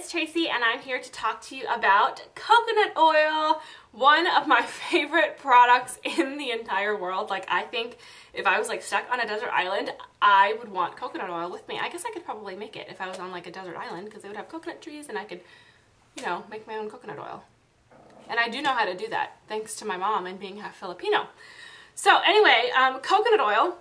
it's Tracy and I'm here to talk to you about coconut oil, one of my favorite products in the entire world. Like, I think if I was like stuck on a desert island, I would want coconut oil with me. I guess I could probably make it if I was on like a desert island because they would have coconut trees and I could, you know, make my own coconut oil. And I do know how to do that thanks to my mom and being half Filipino. So anyway, coconut oil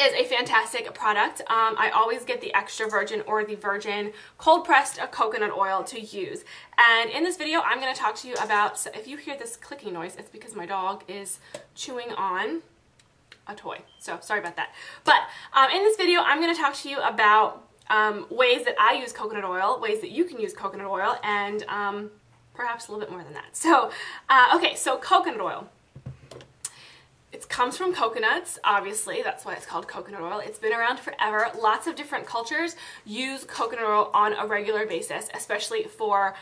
is a fantastic product. I always get the extra virgin or the virgin cold pressed coconut oil to use. And in this video, I'm going to talk to you about, so if you hear this clicking noise, it's because my dog is chewing on a toy. So sorry about that. But in this video, I'm going to talk to you about ways that I use coconut oil, ways that you can use coconut oil, and perhaps a little bit more than that. So, okay, so coconut oil. It comes from coconuts, obviously, that's why it's called coconut oil. It's been around forever. Lots of different cultures use coconut oil on a regular basis, especially for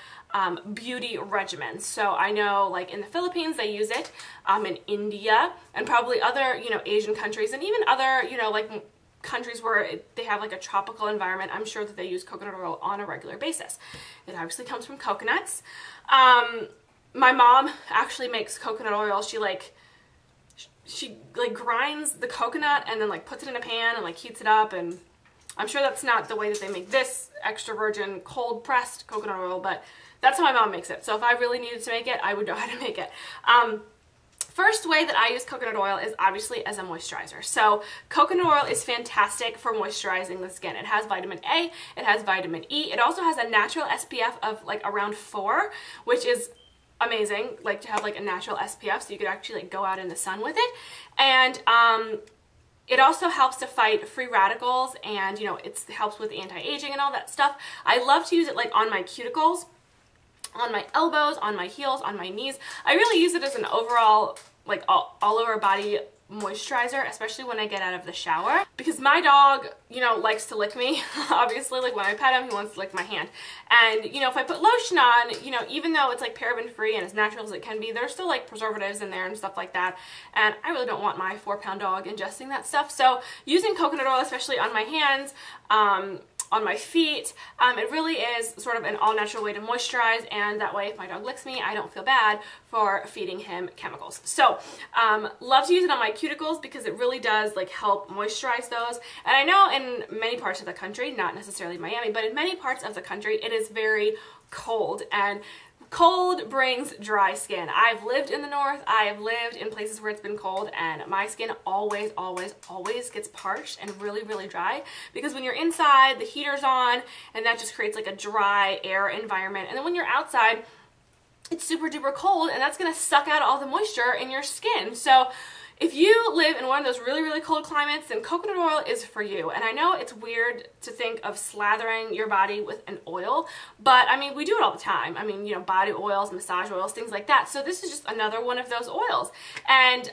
beauty regimens. So I know like in the Philippines they use it, in India, and probably other, you know, Asian countries, and even other, you know, like countries where they have like a tropical environment. I'm sure that they use coconut oil on a regular basis. It obviously comes from coconuts. My mom actually makes coconut oil. She grinds the coconut and then like puts it in a pan and like heats it up, and I'm sure that's not the way that they make this extra virgin cold pressed coconut oil, but that's how my mom makes it. So if I really needed to make it, I would know how to make it. First way that I use coconut oil is obviously as a moisturizer. So coconut oil is fantastic for moisturizing the skin. It has vitamin A, it has vitamin E, it also has a natural SPF of like around 4, which is amazing, like to have like a natural SPF so you could actually like go out in the sun with it. And it also helps to fight free radicals, and you know, it helps with anti-aging and all that stuff. I love to use it like on my cuticles, on my elbows, on my heels, on my knees. I really use it as an overall like all over body moisturizer, especially when I get out of the shower, because my dog, you know, likes to lick me. Obviously, like when I pet him, he wants to lick my hand. And you know, if I put lotion on, you know, even though it's like paraben free and as natural as it can be, there's still like preservatives in there and stuff like that, and I really don't want my 4-pound dog ingesting that stuff. So using coconut oil, especially on my hands, on my feet, it really is sort of an all-natural way to moisturize, and that way if my dog licks me, I don't feel bad for feeding him chemicals. So love to use it on my cuticles because it really does like help moisturize those. And I know in many parts of the country, not necessarily Miami, but in many parts of the country it is very cold, and cold brings dry skin. I've lived in the north, I've lived in places where it's been cold, and my skin always, always, always gets parched and really, really dry, because when you're inside, the heater's on, and that just creates like a dry air environment. And then when you're outside, it's super duper cold, and that's gonna suck out all the moisture in your skin. So if you live in one of those really, really cold climates, then coconut oil is for you. And I know it's weird to think of slathering your body with an oil, but I mean, we do it all the time. I mean, you know, body oils, massage oils, things like that. So this is just another one of those oils. And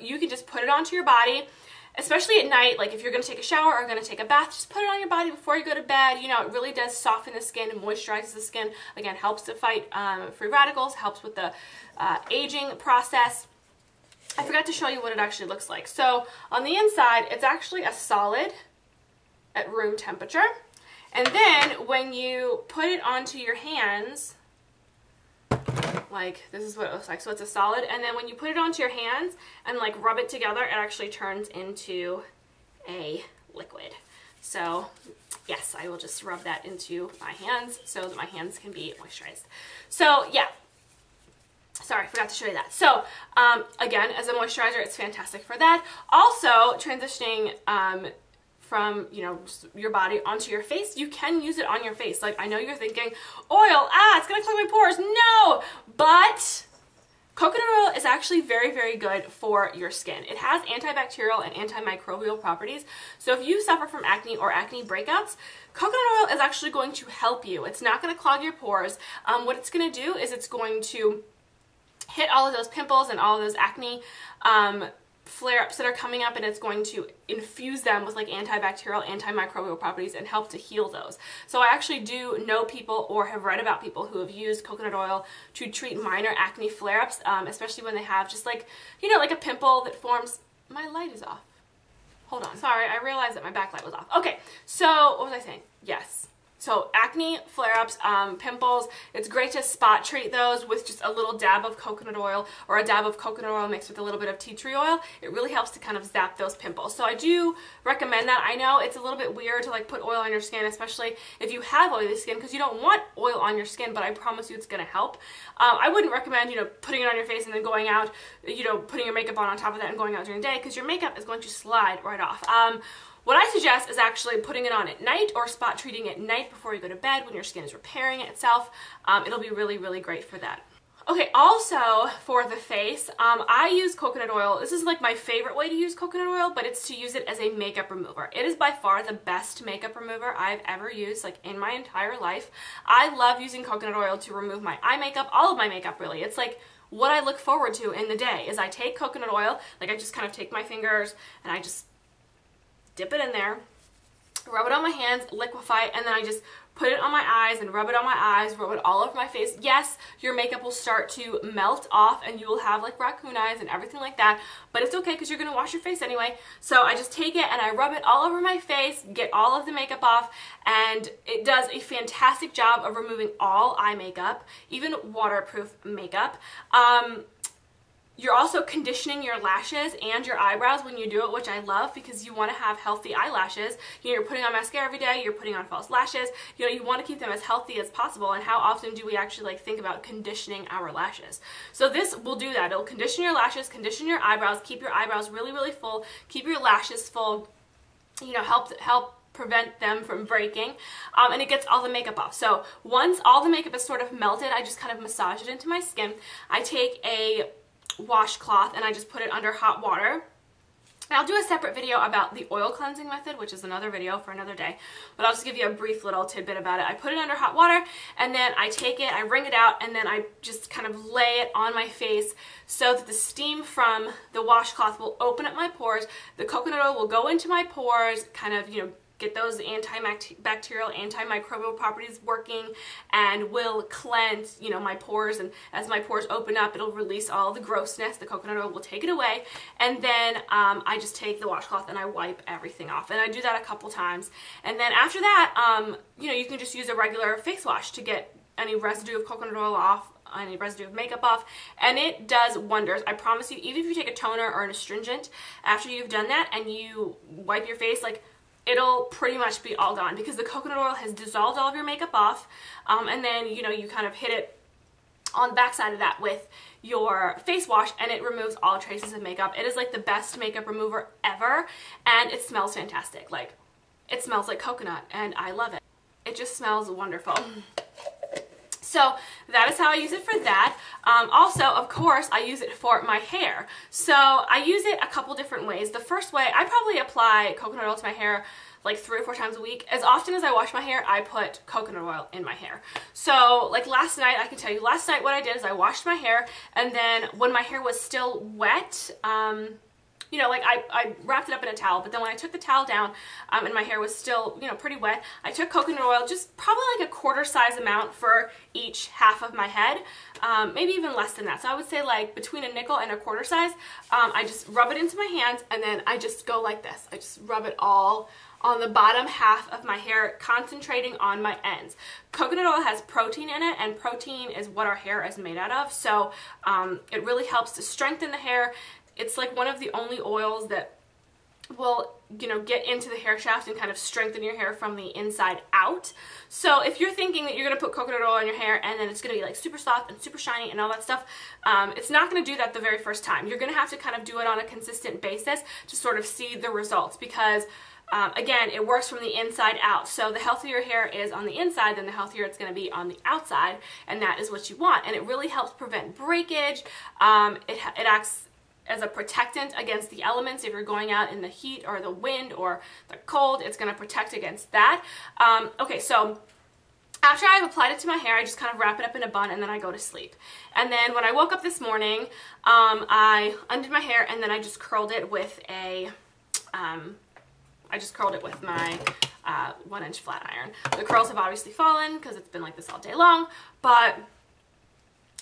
you can just put it onto your body, especially at night. Like if you're going to take a shower or going to take a bath, just put it on your body before you go to bed. You know, it really does soften the skin and moisturizes the skin. Again, helps to fight free radicals, helps with the aging process. I forgot to show you what it actually looks like. So on the inside, it's actually a solid at room temperature. And then when you put it onto your hands, like this is what it looks like. So it's a solid. And then when you put it onto your hands and like rub it together, it actually turns into a liquid. So yes, I will just rub that into my hands so that my hands can be moisturized. So yeah. Sorry, I forgot to show you that. So, again, as a moisturizer, it's fantastic for that. Also, transitioning from, you know, your body onto your face, you can use it on your face. Like, I know you're thinking, oil, it's going to clog my pores. No! But coconut oil is actually very, very good for your skin. It has antibacterial and antimicrobial properties. So if you suffer from acne or acne breakouts, coconut oil is actually going to help you. It's not going to clog your pores. What it's going to do is it's going to hit all of those pimples and all of those acne flare-ups that are coming up, and it's going to infuse them with like antibacterial, antimicrobial properties and help to heal those. So I actually do know people or have read about people who have used coconut oil to treat minor acne flare-ups, especially when they have just like, you know, like a pimple that forms. My light is off. Hold on. Sorry, I realized that my backlight was off. Okay, so what was I saying? Yes. So acne, flare-ups, pimples, it's great to spot treat those with just a little dab of coconut oil or a dab of coconut oil mixed with a little bit of tea tree oil. It really helps to kind of zap those pimples. So I do recommend that. I know it's a little bit weird to like put oil on your skin, especially if you have oily skin, because you don't want oil on your skin, but I promise you it's going to help. I wouldn't recommend, you know, putting it on your face and then going out, you know, putting your makeup on top of that and going out during the day, because your makeup is going to slide right off. What I suggest is actually putting it on at night or spot treating at night before you go to bed when your skin is repairing itself. It'll be really, really great for that. Okay, also for the face, I use coconut oil. This is like my favorite way to use coconut oil, but it's to use it as a makeup remover. It is by far the best makeup remover I've ever used, like in my entire life. I love using coconut oil to remove my eye makeup, all of my makeup really. It's like what I look forward to in the day is I take coconut oil, like I just kind of take my fingers and I just dip it in there, rub it on my hands, liquefy it, and then I just put it on my eyes and rub it on my eyes, rub it all over my face. Yes, your makeup will start to melt off and you will have like raccoon eyes and everything like that, but it's okay because you're going to wash your face anyway. So I just take it and I rub it all over my face, get all of the makeup off, and it does a fantastic job of removing all eye makeup, even waterproof makeup. You're also conditioning your lashes and your eyebrows when you do it, which I love because you want to have healthy eyelashes. You know, you're putting on mascara every day, you're putting on false lashes, you know, you want to keep them as healthy as possible. And how often do we actually like think about conditioning our lashes? So this will do that. It'll condition your lashes, condition your eyebrows, keep your eyebrows really, really full, keep your lashes full, you know, help prevent them from breaking, and it gets all the makeup off. So once all the makeup is sort of melted, I just kind of massage it into my skin. I take a washcloth and I just put it under hot water. And I'll do a separate video about the oil cleansing method, which is another video for another day, but I'll just give you a brief little tidbit about it. I put it under hot water and then I take it, I wring it out, and then I just kind of lay it on my face so that the steam from the washcloth will open up my pores, the coconut oil will go into my pores, kind of, you know, get those antibacterial, antimicrobial properties working, and will cleanse, you know, my pores. And as my pores open up, it'll release all the grossness. The coconut oil will take it away. And then I just take the washcloth and I wipe everything off. And I do that a couple times. And then after that, you know, you can just use a regular face wash to get any residue of coconut oil off, any residue of makeup off, and it does wonders. I promise you, even if you take a toner or an astringent, after you've done that and you wipe your face, like, it'll pretty much be all gone because the coconut oil has dissolved all of your makeup off, and then, you know, you kind of hit it on the backside of that with your face wash and it removes all traces of makeup. It is like the best makeup remover ever, and it smells fantastic. Like, it smells like coconut and I love it. It just smells wonderful. So that is how I use it for that. Also, of course, I use it for my hair. So I use it a couple different ways. The first way, I probably apply coconut oil to my hair like 3 or 4 times a week. As often as I wash my hair, I put coconut oil in my hair. So like last night, I can tell you last night what I did is I washed my hair, and then when my hair was still wet, you know, like I wrapped it up in a towel, but then when I took the towel down and my hair was still, you know, pretty wet, I took coconut oil, just probably like a quarter size amount for each half of my head, maybe even less than that. So I would say like between a nickel and a quarter size, I just rub it into my hands and then I just go like this. I just rub it all on the bottom half of my hair, concentrating on my ends. Coconut oil has protein in it, and protein is what our hair is made out of. So it really helps to strengthen the hair. It's like one of the only oils that will, you know, get into the hair shaft and kind of strengthen your hair from the inside out. So if you're thinking that you're going to put coconut oil on your hair and then it's going to be like super soft and super shiny and all that stuff, it's not going to do that the very first time. You're going to have to kind of do it on a consistent basis to sort of see the results, because again, it works from the inside out. So the healthier your hair is on the inside, then the healthier it's going to be on the outside, and that is what you want. And it really helps prevent breakage. It acts as a protectant against the elements. If you're going out in the heat or the wind or the cold, it's going to protect against that. Okay, so after I've applied it to my hair, I just kind of wrap it up in a bun and then I go to sleep. And then when I woke up this morning, I undid my hair and then I just curled it with a, I just curled it with my 1-inch flat iron. The curls have obviously fallen because it's been like this all day long, but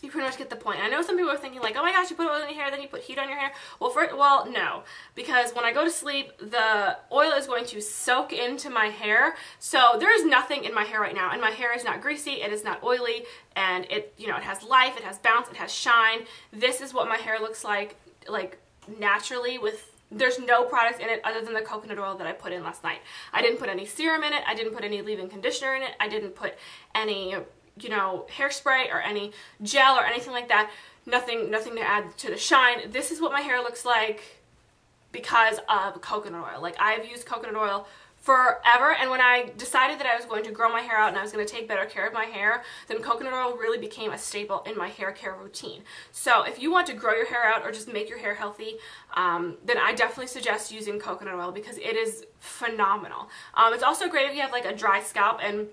You pretty much get the point. I know some people are thinking like, oh my gosh, you put oil in your hair, then you put heat on your hair. Well, no, because when I go to sleep, the oil is going to soak into my hair. So there is nothing in my hair right now, and my hair is not greasy, it is not oily, and it, you know, it has life, it has bounce, it has shine. This is what my hair looks like naturally with. There's no product in it other than the coconut oil that I put in last night. I didn't put any serum in it. I didn't put any leave-in conditioner in it. I didn't put any, you know, hairspray or any gel or anything like that. Nothing to add to the shine. This is what my hair looks like because of coconut oil. Like, I've used coconut oil forever, and when I decided that I was going to grow my hair out and I was going to take better care of my hair, then coconut oil really became a staple in my hair care routine. So if you want to grow your hair out or just make your hair healthy, then I definitely suggest using coconut oil because it is phenomenal. It's also great if you have like a dry scalp, and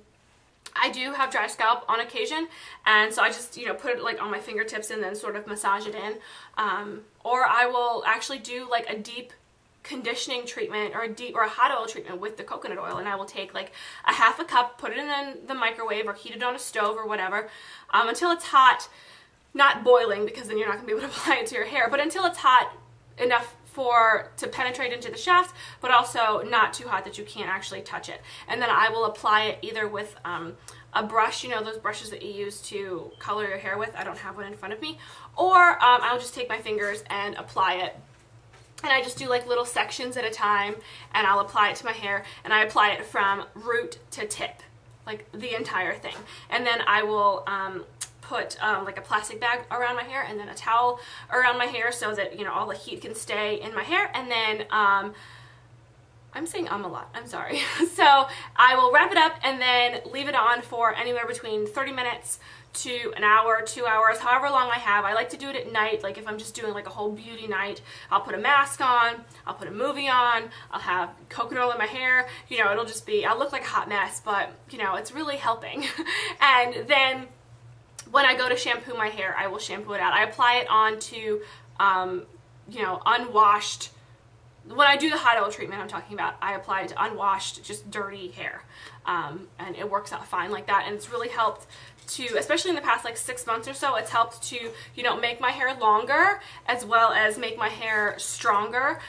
I do have dry scalp on occasion, and so I just, you know, put it like on my fingertips and then sort of massage it in, or I will actually do like a deep conditioning treatment or a hot oil treatment with the coconut oil, and I will take like a half a cup, put it in the microwave or heat it on a stove or whatever, until it's hot, not boiling because then you're not gonna be able to apply it to your hair, but until it's hot enough to penetrate into the shaft, but also not too hot that you can't actually touch it. And then I will apply it either with a brush, you know, those brushes that you use to color your hair with, I don't have one in front of me, or I'll just take my fingers and apply it. And I just do like little sections at a time, and I'll apply it to my hair, and I apply it from root to tip, like the entire thing. And then I will put like a plastic bag around my hair and then a towel around my hair so that, you know, all the heat can stay in my hair. And then I'm saying a lot, I'm sorry. So I will wrap it up and then leave it on for anywhere between 30 minutes to an hour, 2 hours, however long I have. I like to do it at night, like if I'm just doing like a whole beauty night, I'll put a mask on, I'll put a movie on, I'll have coconut oil in my hair, you know, it'll just be, I'll look like a hot mess, but you know, it's really helping. And then when I go to shampoo my hair, I will shampoo it out. I apply it onto, you know, unwashed, when I do the hot oil treatment I'm talking about, I apply it to unwashed, just dirty hair. And it works out fine like that, and it's really helped to, especially in the past like 6 months or so, it's helped to, you know, make my hair longer as well as make my hair stronger,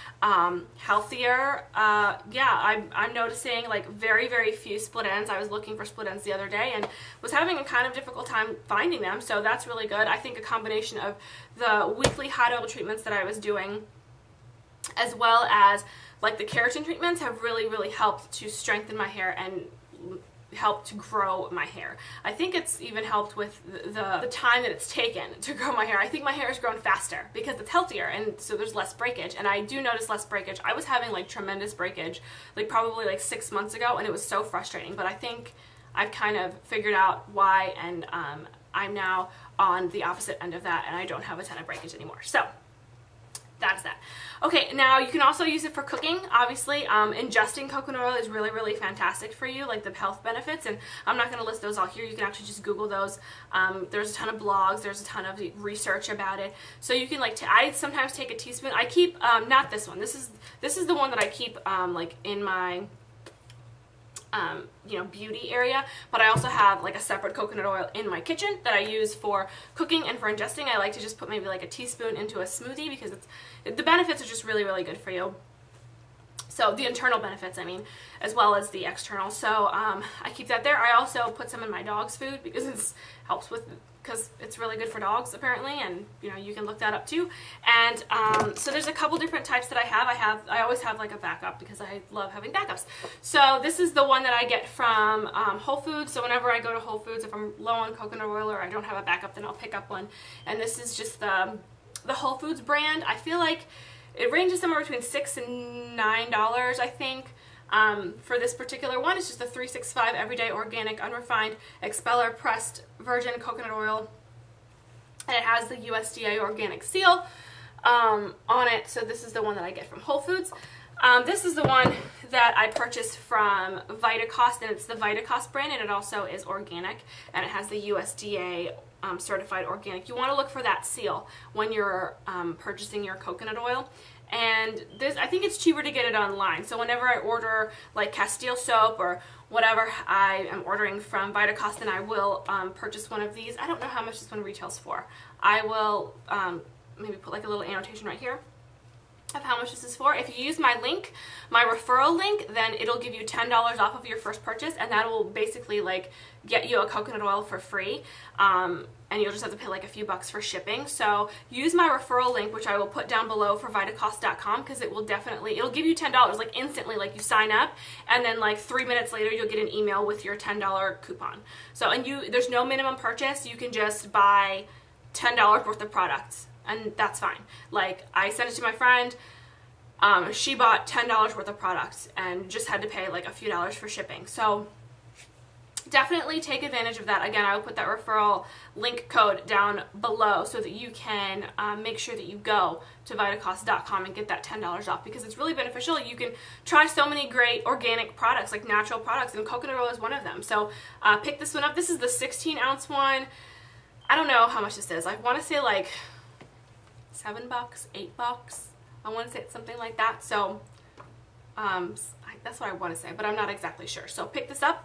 healthier. Yeah, I'm noticing like very, very few split ends. I was looking for split ends the other day and was having a kind of difficult time finding them, so that's really good. I think a combination of the weekly hot oil treatments that I was doing as well as like the keratin treatments have really helped to strengthen my hair and helped to grow my hair. I think it's even helped with the time that it's taken to grow my hair. I think my hair has grown faster because it's healthier, and so there's less breakage, and I do notice less breakage. I was having like tremendous breakage like probably like 6 months ago, and it was so frustrating, but I think I've kind of figured out why, and I'm now on the opposite end of that, and I don't have a ton of breakage anymore. So that's that. Okay, now you can also use it for cooking, obviously. Ingesting coconut oil is really fantastic for you, like the health benefits, and I'm not going to list those all here. You can actually just Google those. There's a ton of blogs, there's a ton of research about it. So you can like, I sometimes take a teaspoon. I keep, not this one, this is the one that I keep like in my you know, beauty area, but I also have like a separate coconut oil in my kitchen that I use for cooking and for ingesting. I like to just put maybe like a teaspoon into a smoothie because it's, the benefits are just really good for you. So the internal benefits, I mean, as well as the external. So I keep that there. I also put some in my dog's food because it helps with, because it's really good for dogs apparently, and you know, you can look that up too. And so there's a couple different types that I have. I always have like a backup because I love having backups. So this is the one that I get from Whole Foods. So whenever I go to Whole Foods, if I'm low on coconut oil or I don't have a backup, then I'll pick up one. And this is just the Whole Foods brand. I feel like it ranges somewhere between $6 and $9, I think. For this particular one, it's just the 365 Everyday Organic Unrefined Expeller Pressed Virgin Coconut Oil, and it has the USDA organic seal on it. So this is the one that I get from Whole Foods. This is the one that I purchased from Vitacost, and it's the Vitacost brand, and it also is organic, and it has the USDA certified organic. You want to look for that seal when you're purchasing your coconut oil, And this, I think it's cheaper to get it online. So whenever I order like Castile soap or whatever I am ordering from Vitacost, and I will purchase one of these. I don't know how much this one retails for. I will maybe put like a little annotation right here of how much this is for. If you use my link, my referral link, then it'll give you $10 off of your first purchase, and that will basically like get you a coconut oil for free, and you'll just have to pay like a few bucks for shipping. So use my referral link, which I will put down below, for vitacost.com, because it will definitely, it'll give you $10 like instantly, like you sign up and then like 3 minutes later you'll get an email with your $10 coupon. So, and you, there's no minimum purchase, you can just buy $10 worth of products. And that's fine. Like, I sent it to my friend, she bought $10 worth of products and just had to pay like a few dollars for shipping. So definitely take advantage of that. Again, I will put that referral link code down below so that you can make sure that you go to vitacost.com and get that $10 off, because it's really beneficial. You can try so many great organic products, like natural products, and coconut oil is one of them. So pick this one up. This is the 16-ounce one. I don't know how much this is. I want to say like $7, $8. I want to say it's something like that. So that's what I want to say, but I'm not exactly sure. So pick this up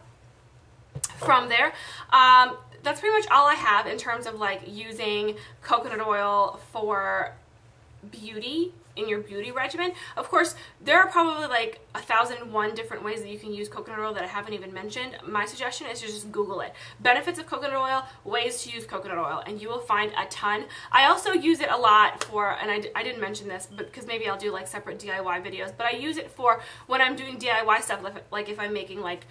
from there. That's pretty much all I have in terms of like using coconut oil for beauty in your beauty regimen. Of course, there are probably like 1,001 different ways that you can use coconut oil that I haven't even mentioned. My suggestion is to just Google it. Benefits of coconut oil, ways to use coconut oil, and you will find a ton. I also use it a lot for, and I didn't mention this, but because maybe I'll do like separate DIY videos, but I use it for when I'm doing DIY stuff, like if I'm making like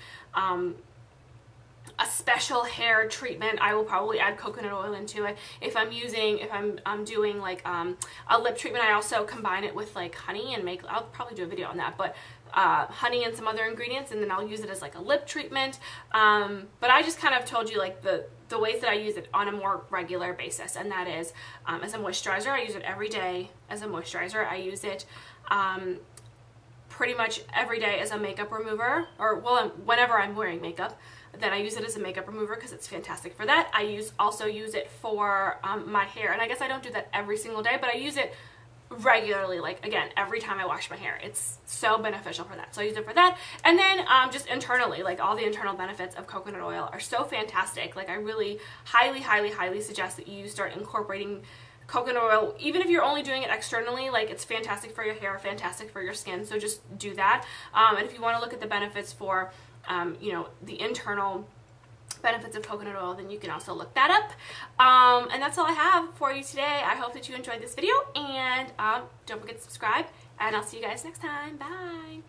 a special hair treatment, I will probably add coconut oil into it. If I'm doing like a lip treatment, I also combine it with like honey and make, I'll probably do a video on that, but honey and some other ingredients, and then I'll use it as like a lip treatment. But I just kind of told you like the ways that I use it on a more regular basis, and that is as a moisturizer. I use it every day as a moisturizer. I use it pretty much every day as a makeup remover, or well, whenever I'm wearing makeup, then I use it as a makeup remover because it's fantastic for that. I also use it for my hair, and I guess I don't do that every single day, but I use it regularly, like again, every time I wash my hair. It's so beneficial for that, so I use it for that. And then just internally, like all the internal benefits of coconut oil are so fantastic. Like I really highly suggest that you start incorporating coconut oil, even if you're only doing it externally. Like it's fantastic for your hair, fantastic for your skin, so just do that. And if you want to look at the benefits for you know, the internal benefits of coconut oil, then you can also look that up. And that's all I have for you today. I hope that you enjoyed this video, and don't forget to subscribe, and I'll see you guys next time. Bye.